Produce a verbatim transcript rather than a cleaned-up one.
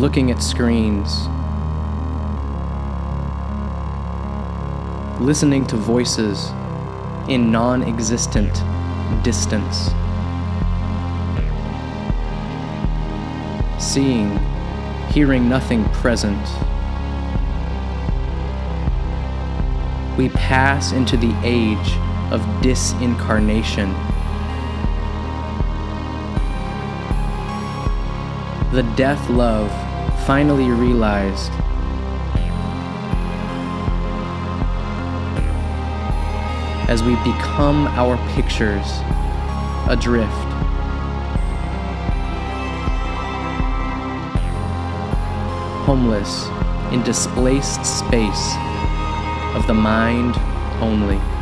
looking at screens, listening to voices in non-existent distance, seeing, hearing nothing present. We pass into the age of disincarnation. The death love finally realized. As we become our pictures, adrift. Homeless in displaced space of the mind only.